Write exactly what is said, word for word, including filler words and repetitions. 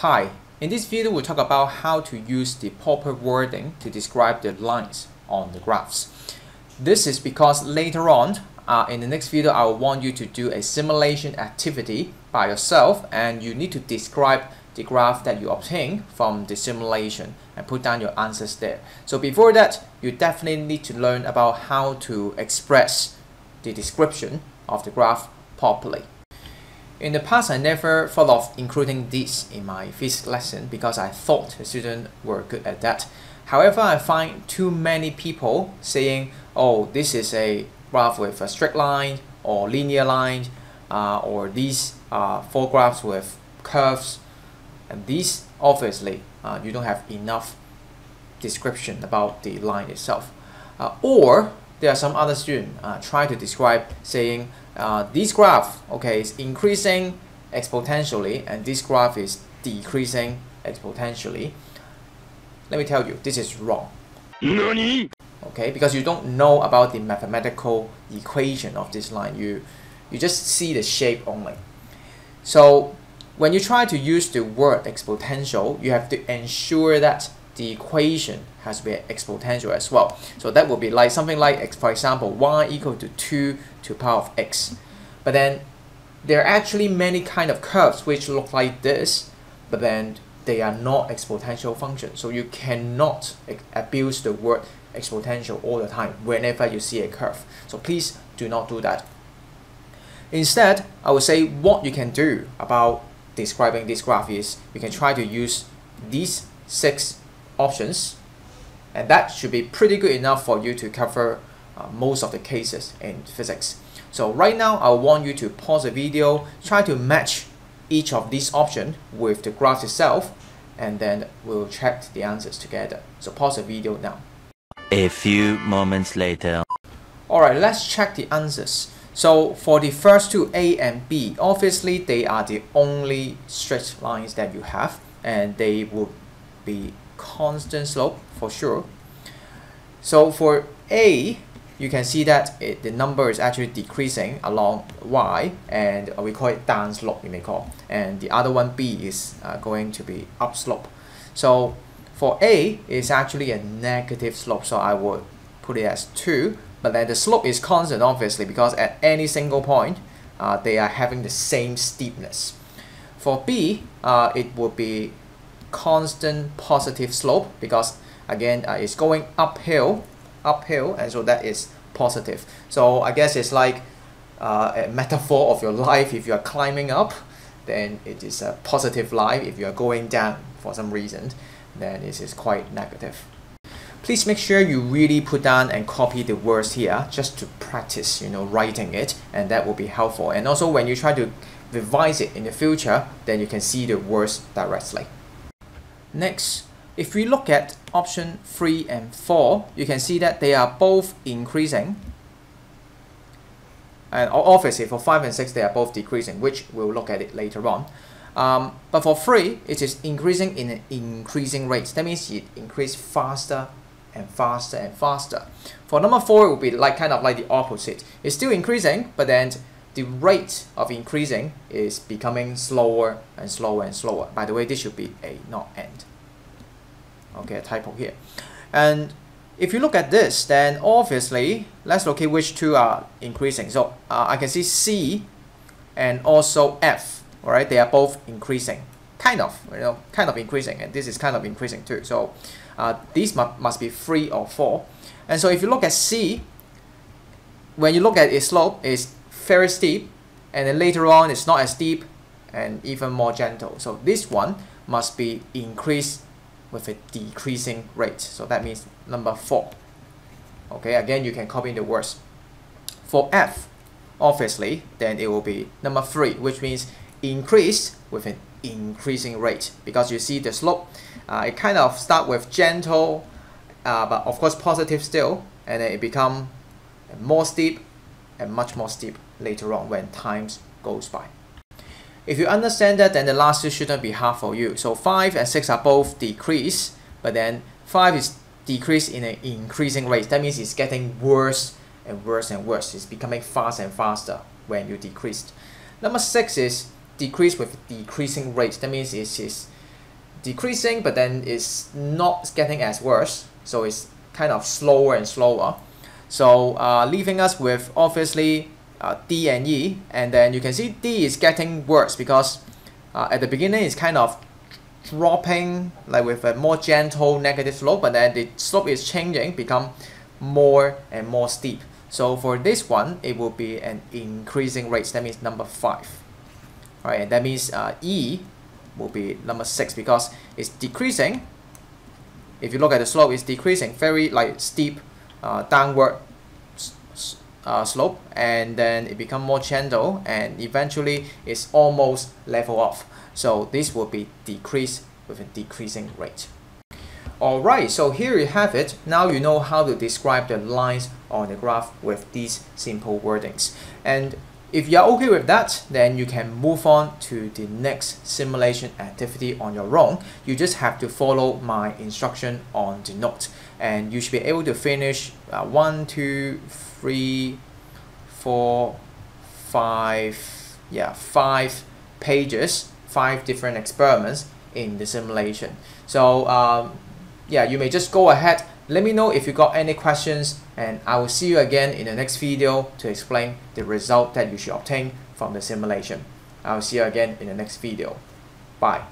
Hi, in this video we'll talk about how to use the proper wording to describe the lines on the graphs. This is because later on, uh, in the next video, I will want you to do a simulation activity by yourself and you need to describe the graph that you obtain from the simulation and put down your answers there. So before that, you definitely need to learn about how to express the description of the graph properly. In the past, I never thought of including this in my physics lesson because I thought the students were good at that. However, I find too many people saying, oh, this is a graph with a straight line or linear line, uh, or these are uh, four graphs with curves. And these, obviously, uh, you don't have enough description about the line itself. Uh, or there are some other students uh, trying to describe saying, Uh, this graph, okay, is increasing exponentially and this graph is decreasing exponentially. Let me tell you, this is wrong. Nani? Okay, because you don't know about the mathematical equation of this line. You, you just see the shape only. So when you try to use the word exponential, you have to ensure that the equation has to be exponential as well. So that would be like something like, for example, y equal to two to the power of x. But then there are actually many kind of curves which look like this, but then they are not exponential functions. So you cannot abuse the word exponential all the time whenever you see a curve. So please do not do that. Instead, I would say what you can do about describing this graph is you can try to use these six options, and that should be pretty good enough for you to cover uh, most of the cases in physics. So right now I want you to pause the video, try to match each of these options with the graph itself, and then we'll check the answers together. So pause the video now. A few moments later. Alright, let's check the answers. So for the first two, A and B, obviously they are the only straight lines that you have, and they will be constant slope for sure. So for A, you can see that it, the number is actually decreasing along y, and we call it down slope, you may call, and the other one, B, is uh, going to be up slope. So for A, it's actually a negative slope, so I would put it as two, but then the slope is constant obviously because at any single point uh, they are having the same steepness. For B, uh, it would be constant positive slope because again uh, it's going uphill uphill and so that is positive. So I guess it's like uh, a metaphor of your life. If you are climbing up, then it is a positive life. If you are going down for some reason, then it is quite negative. Please make sure you really put down and copy the words here just to practice, you know, writing it, and that will be helpful. And also when you try to revise it in the future, then you can see the words directly. Next, if we look at option three and four, you can see that they are both increasing. And obviously for five and six, they are both decreasing, which we'll look at it later on. Um, but for three, it is increasing in an increasing rate. That means it increased faster and faster and faster. For number four, it will be like kind of like the opposite. It's still increasing, but then the rate of increasing is becoming slower and slower and slower. By the way, this should be A, not end. Okay, a typo here. And if you look at this, then obviously, let's locate which two are increasing. So uh, I can see C and also F, all right? They are both increasing, kind of, you know, kind of increasing. And this is kind of increasing too. So uh, these mu must be three or four. And so if you look at C, when you look at its slope, it's very steep, and then later on it's not as steep and even more gentle. So this one must be increased with a decreasing rate. So that means number four. Okay, again you can copy the words. For F, obviously, then it will be number three, which means increased with an increasing rate, because you see the slope, uh, it kind of start with gentle, uh, but of course positive still, and then it become more steep and much more steep later on when time goes by. If you understand that, then the last two shouldn't be hard for you. So five and six are both decreased, but then five is decreased in an increasing rate. That means it's getting worse and worse and worse. It's becoming faster and faster when you decreased. Number six is decreased with decreasing rate. That means it is decreasing, but then it's not getting as worse. So it's kind of slower and slower. So uh, leaving us with obviously uh, D and E, and then you can see D is getting worse because uh, at the beginning it's kind of dropping like with a more gentle negative slope, but then the slope is changing, become more and more steep. So for this one, it will be an increasing rate. That means number five. All right, and that means uh, E will be number six because it's decreasing. If you look at the slope, it's decreasing, very like steep uh, downward uh, slope, and then it becomes more gentle, and eventually it's almost level off. So this will be decrease with a decreasing rate. Alright, so here you have it. Now you know how to describe the lines on the graph with these simple wordings. And if you're okay with that, then you can move on to the next simulation activity on your own. You just have to follow my instruction on the note, and you should be able to finish uh, one, two, three, four, five, yeah, five pages, five different experiments in the simulation. So um, yeah, you may just go ahead. Let me know if you got any questions, and I will see you again in the next video to explain the result that you should obtain from the simulation. I will see you again in the next video. Bye.